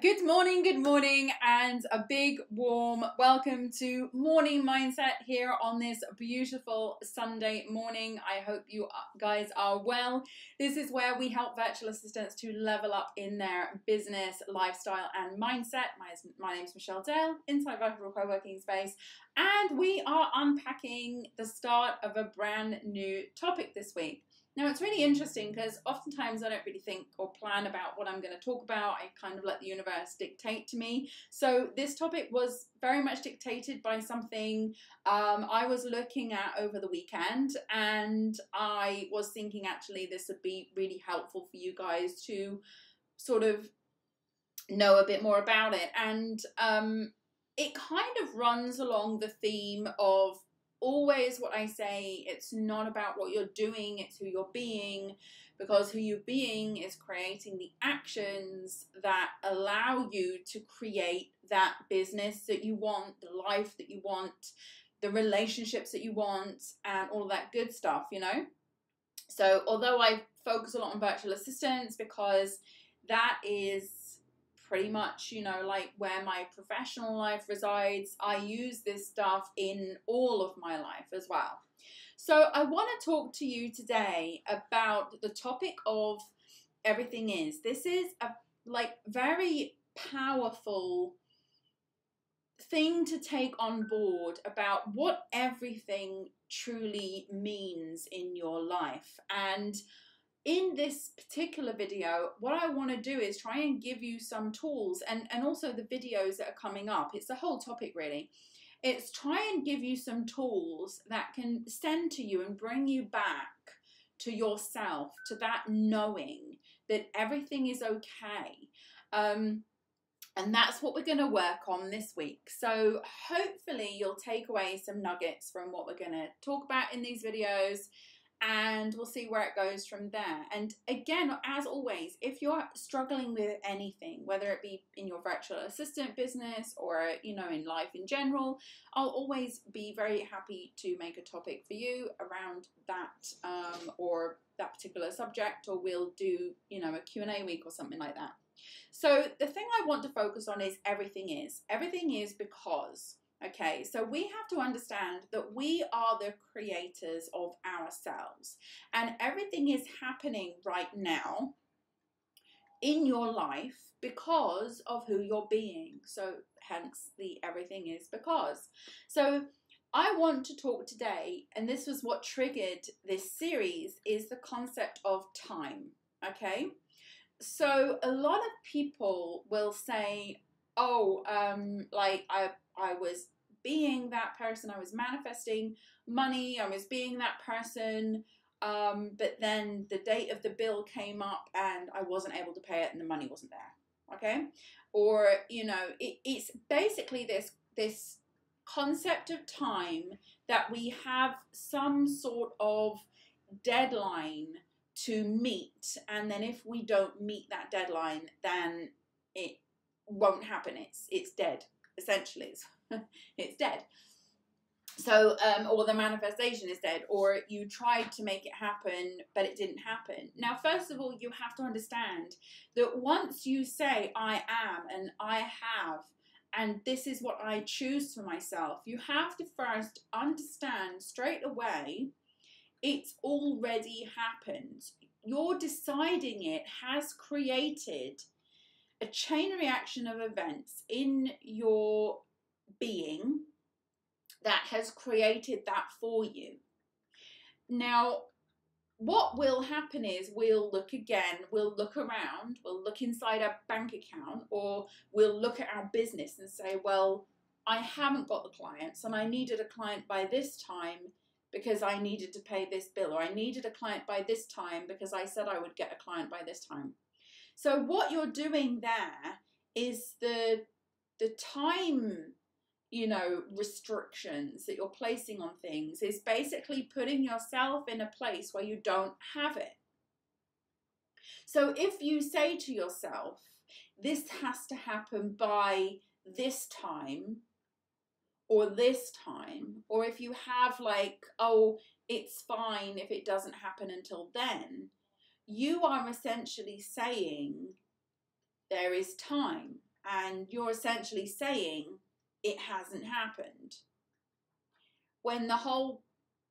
Good morning, and a big warm welcome to Morning Mindset here on this beautiful Sunday morning. I hope you guys are well. This is where we help virtual assistants to level up in their business, lifestyle, and mindset. My name's Michelle Dale, inside Virtual Co-Working Space, and we are unpacking the start of a brand new topic this week. Now, it's really interesting because oftentimes I don't really think or plan about what I'm going to talk about. I kind of let the universe dictate to me. So this topic was very much dictated by something I was looking at over the weekend, and I was thinking actually this would be really helpful for you guys to sort of know a bit more about it. And it kind of runs along the theme of always what I say, it's not about what you're doing, it's who you're being, because who you're being is creating the actions that allow you to create that business that you want, the life that you want, the relationships that you want, and all that good stuff, you know? So although I focus a lot on virtual assistants because that is pretty much, you know, like where my professional life resides, I use this stuff in all of my life as well. So I want to talk to you today about the topic of everything is. This is a like very powerful thing to take on board about what everything truly means in your life. And in this particular video, what I want to do is try and give you some tools and also the videos that are coming up. It's the whole topic really. It's try and give you some tools that can send to you and bring you back to yourself, to that knowing that everything is okay. And that's what we're going to work on this week. So hopefully you'll take away some nuggets from what we're going to talk about in these videos, and we'll see where it goes from there. And again, as always, if you're struggling with anything, whether it be in your virtual assistant business or, you know, in life in general, I'll always be very happy to make a topic for you around that or that particular subject, or we'll do, you know, a Q&A week or something like that. So the thing I want to focus on is everything is. Everything is because. Okay, so we have to understand that we are the creators of ourselves, and everything is happening right now in your life because of who you're being. So hence the everything is because. So I want to talk today, and this was what triggered this series, is the concept of time. Okay, so a lot of people will say, oh, like I was being that person, I was manifesting money, I was being that person, but then the date of the bill came up and I wasn't able to pay it and the money wasn't there, okay? Or, you know, it's basically this concept of time that we have some sort of deadline to meet, and then if we don't meet that deadline, then it won't happen, it's dead. Essentially, it's dead. So, or the manifestation is dead, or you tried to make it happen, but it didn't happen. Now, first of all, you have to understand that once you say, I am, and I have, and this is what I choose for myself, you have to first understand straight away, it's already happened. Your deciding it has created a chain reaction of events in your being that has created that for you. Now, what will happen is we'll look again, we'll look around, we'll look inside our bank account, or we'll look at our business and say, well, I haven't got the clients and I needed a client by this time because I needed to pay this bill, or I needed a client by this time because I said I would get a client by this time. So what you're doing there is the time, you know, restrictions that you're placing on things is basically putting yourself in a place where you don't have it. So if you say to yourself, this has to happen by this time, or this time, or if you have like, oh, it's fine if it doesn't happen until then, you are essentially saying there is time. and you're essentially saying it hasn't happened. When the whole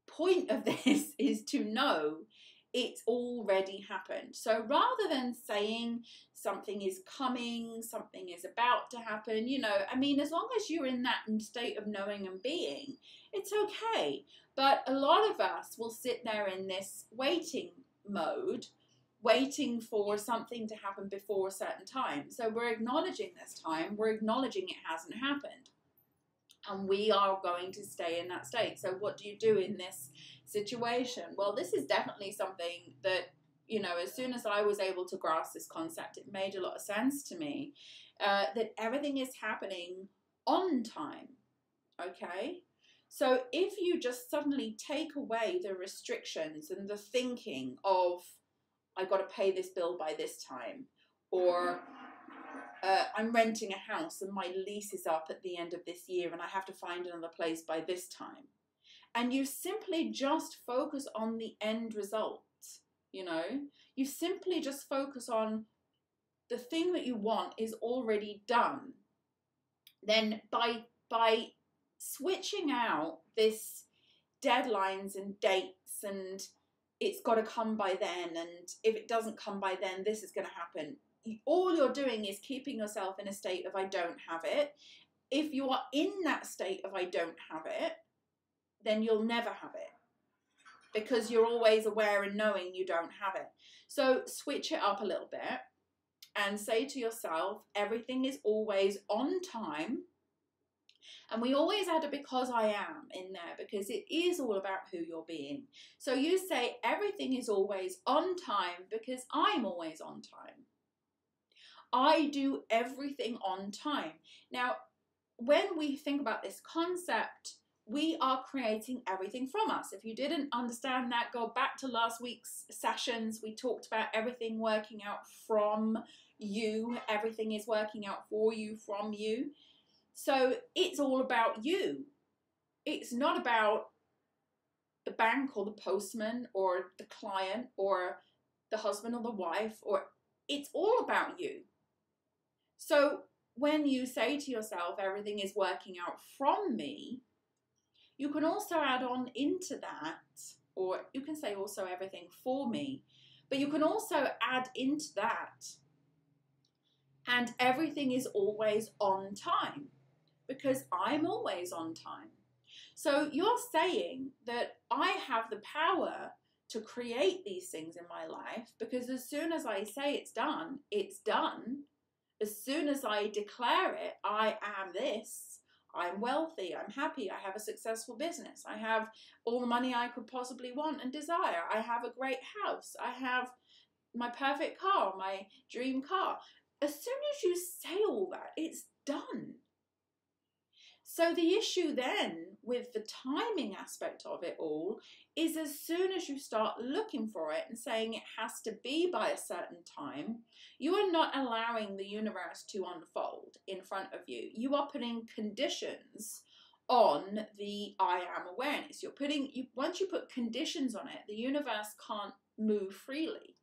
point of this is to know it's already happened. So rather than saying something is coming, something is about to happen, you know, I mean, as long as you're in that state of knowing and being, it's okay. But a lot of us will sit there in this waiting mode, waiting for something to happen before a certain time. So we're acknowledging this time, we're acknowledging it hasn't happened. And we are going to stay in that state. So what do you do in this situation? Well, this is definitely something that, you know, as soon as I was able to grasp this concept, it made a lot of sense to me, that everything is happening on time, okay? So if you just suddenly take away the restrictions and the thinking of, I've got to pay this bill by this time, or I'm renting a house and my lease is up at the end of this year and I have to find another place by this time. And you simply just focus on the end result, you know. You simply just focus on the thing that you want is already done. Then by switching out this deadlines and dates and it's got to come by then and if it doesn't come by then, this is going to happen. All you're doing is keeping yourself in a state of I don't have it. If you are in that state of I don't have it, then you'll never have it because you're always aware and knowing you don't have it. So switch it up a little bit and say to yourself, everything is always on time. And we always add a because I am in there because it is all about who you're being. So you say everything is always on time because I'm always on time. I do everything on time. Now, when we think about this concept, we are creating everything from us. If you didn't understand that, go back to last week's sessions. We talked about everything working out from you. Everything is working out for you, from you. So it's all about you. It's not about the bank or the postman or the client or the husband or the wife, or it's all about you. So when you say to yourself, everything is working out from me, you can also add on into that, or you can say also everything for me, but you can also add into that, and everything is always on time, because I'm always on time. So you're saying that I have the power to create these things in my life, because as soon as I say it's done, it's done. As soon as I declare it, I am this, I'm wealthy, I'm happy, I have a successful business, I have all the money I could possibly want and desire, I have a great house, I have my perfect car, my dream car. As soon as you say all that, it's done. So the issue then with the timing aspect of it all is as soon as you start looking for it and saying it has to be by a certain time, you are not allowing the universe to unfold in front of you. You are putting conditions on the I am awareness. You're putting, once you put conditions on it, the universe can't move freely.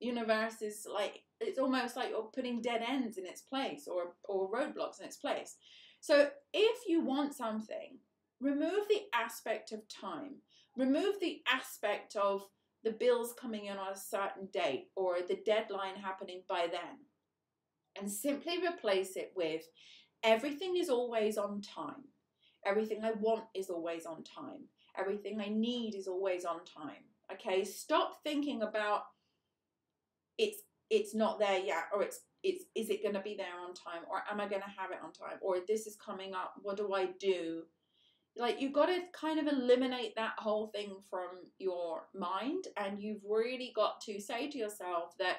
The universe is like, it's almost like you're putting dead ends in its place or roadblocks in its place. So if you want something, remove the aspect of time. Remove the aspect of the bills coming in on a certain date or the deadline happening by then. And simply replace it with everything is always on time. Everything I want is always on time. Everything I need is always on time. Okay, stop thinking about it's not there yet, or is it going to be there on time, or am I going to have it on time, or this is coming up, what do I do? Like, you've got to kind of eliminate that whole thing from your mind, and you've really got to say to yourself that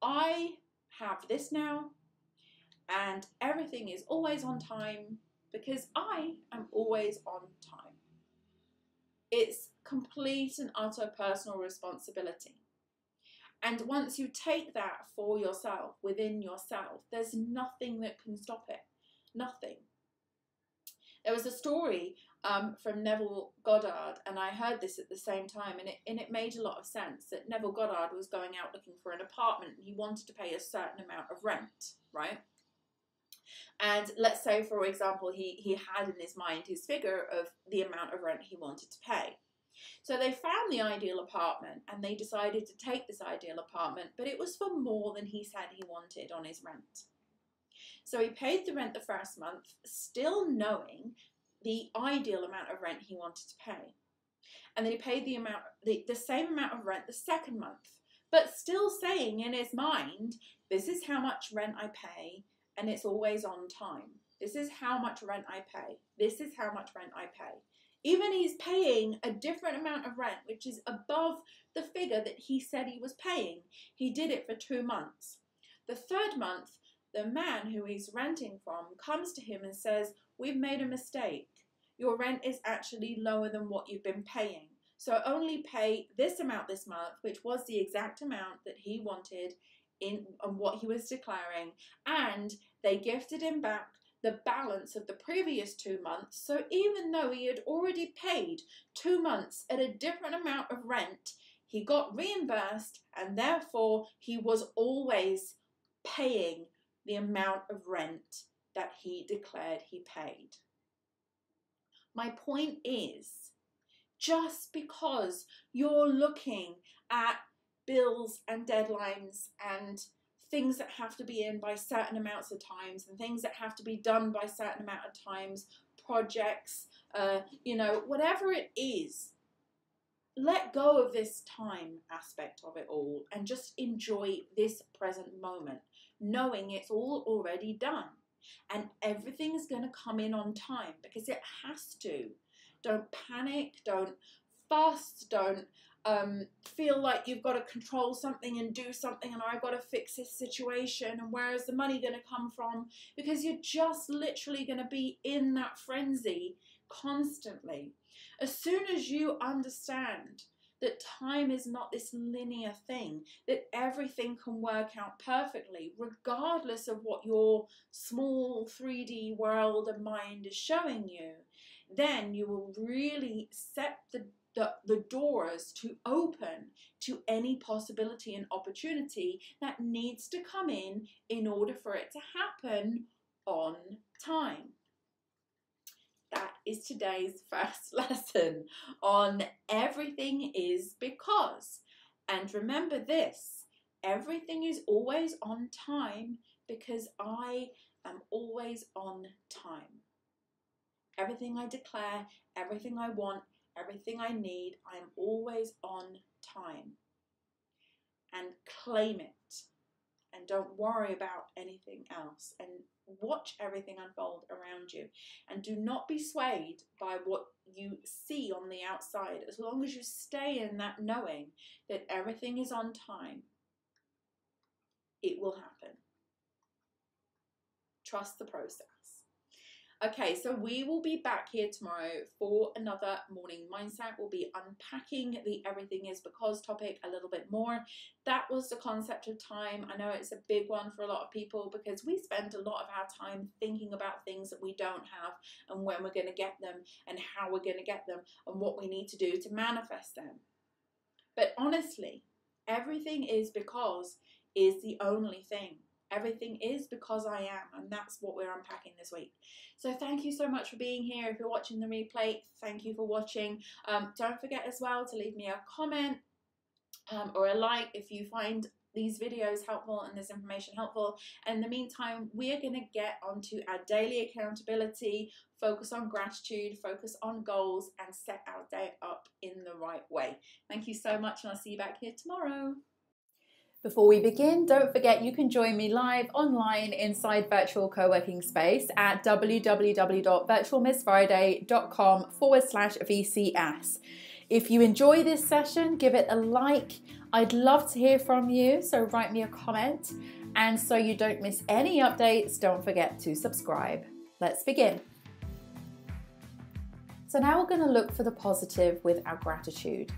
I have this now and everything is always on time because I am always on time. It's complete and utter personal responsibility. And once you take that for yourself, within yourself, there's nothing that can stop it. Nothing. There was a story from Neville Goddard, and I heard this at the same time, and it made a lot of sense, that Neville Goddard was going out looking for an apartment, and he wanted to pay a certain amount of rent, right? And let's say, for example, he had in his mind his figure of the amount of rent he wanted to pay. So they found the ideal apartment and they decided to take this ideal apartment, but it was for more than he said he wanted on his rent. So he paid the rent the first month, still knowing the ideal amount of rent he wanted to pay. And then he paid the same amount of rent the second month, but still saying in his mind, this is how much rent I pay, and it's always on time. This is how much rent I pay. This is how much rent I pay. Even he's paying a different amount of rent, which is above the figure that he said he was paying. He did it for 2 months. The third month, the man who he's renting from comes to him and says, we've made a mistake. Your rent is actually lower than what you've been paying. So only pay this amount this month, which was the exact amount that he wanted on what he was declaring. And they gifted him back the balance of the previous 2 months. So even though he had already paid 2 months at a different amount of rent, he got reimbursed, and therefore he was always paying the amount of rent that he declared he paid. My point is, just because you're looking at bills and deadlines and things that have to be in by certain amounts of times and things that have to be done by certain amount of times, projects, you know, whatever it is, let go of this time aspect of it all and just enjoy this present moment, knowing it's all already done and everything is going to come in on time because it has to. Don't panic, don't fuss, don't feel like you've got to control something and do something and I've got to fix this situation and where is the money going to come from, because you're just literally going to be in that frenzy constantly. As soon as you understand that time is not this linear thing, that everything can work out perfectly, regardless of what your small 3D world and mind is showing you, then you will really set the doors to open to any possibility and opportunity that needs to come in order for it to happen on time. That is today's first lesson on everything is because. And remember this, everything is always on time because I am always on time. Everything I declare, everything I want, everything I need, I'm always on time. And claim it. And don't worry about anything else. And watch everything unfold around you. And do not be swayed by what you see on the outside. As long as you stay in that knowing that everything is on time, it will happen. Trust the process. Okay, so we will be back here tomorrow for another morning mindset. We'll be unpacking the everything is because topic a little bit more. That was the concept of time. I know it's a big one for a lot of people because we spend a lot of our time thinking about things that we don't have and when we're going to get them and how we're going to get them and what we need to do to manifest them. But honestly, everything is because is the only thing. Everything is because I am, and that's what we're unpacking this week. So thank you so much for being here. If you're watching the replay, thank you for watching. Don't forget as well to leave me a comment or a like if you find these videos helpful and this information helpful. And in the meantime, we're going to get onto our daily accountability, focus on gratitude, focus on goals, and set our day up in the right way. Thank you so much, and I'll see you back here tomorrow. Before we begin, don't forget you can join me live online inside Virtual Co-Working Space at www.virtualmissfriday.com/VCS. If you enjoy this session, give it a like. I'd love to hear from you, so write me a comment. And so you don't miss any updates, don't forget to subscribe. Let's begin. So now we're going to look for the positive with our gratitude.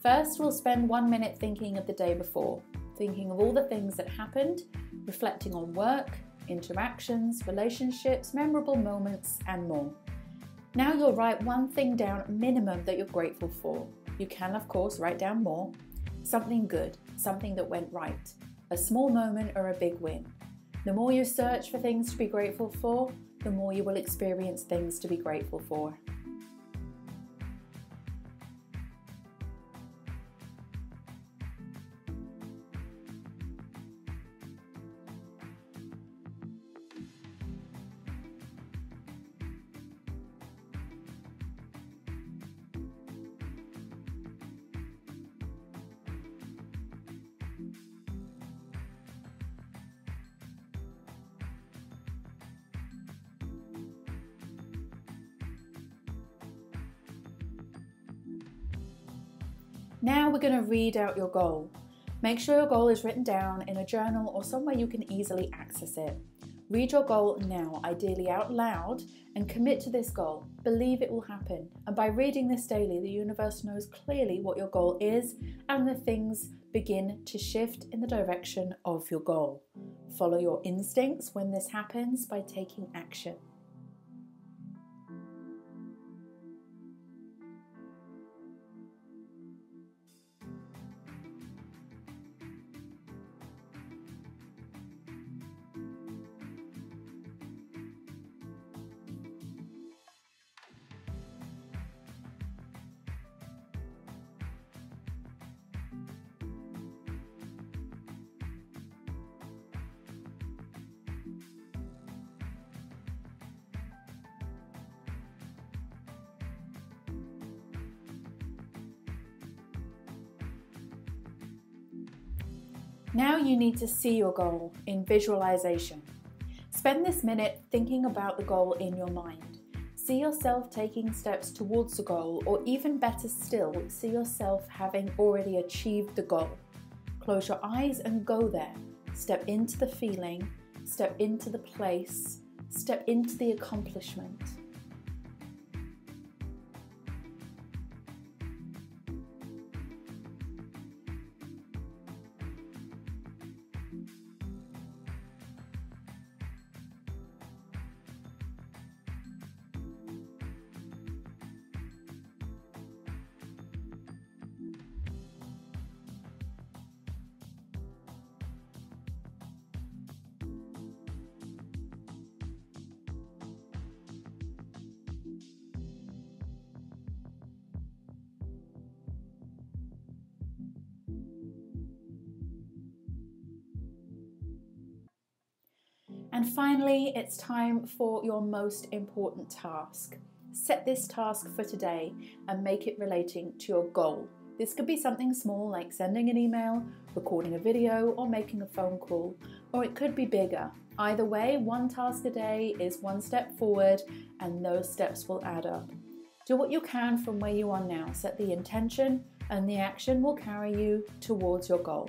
First, we'll spend 1 minute thinking of the day before. Thinking of all the things that happened, reflecting on work, interactions, relationships, memorable moments, and more. Now you'll write one thing down minimum that you're grateful for. You can, of course, write down more. Something good, something that went right, a small moment or a big win. The more you search for things to be grateful for, the more you will experience things to be grateful for. Now we're going to read out your goal. Make sure your goal is written down in a journal or somewhere you can easily access it. Read your goal now, ideally out loud, and commit to this goal. Believe it will happen. And by reading this daily, the universe knows clearly what your goal is, and the things begin to shift in the direction of your goal. Follow your instincts when this happens by taking action. Now you need to see your goal in visualization. Spend this minute thinking about the goal in your mind. See yourself taking steps towards the goal, or even better still, see yourself having already achieved the goal. Close your eyes and go there. Step into the feeling, step into the place, step into the accomplishment. And finally, it's time for your most important task. Set this task for today and make it relating to your goal. This could be something small like sending an email, recording a video, or making a phone call, or it could be bigger. Either way, one task a day is one step forward, and those steps will add up. Do what you can from where you are now. Set the intention, and the action will carry you towards your goal.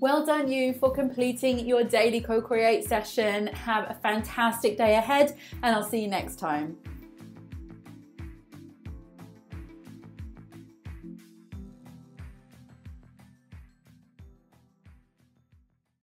Well done you for completing your daily co-create session. Have a fantastic day ahead, and I'll see you next time.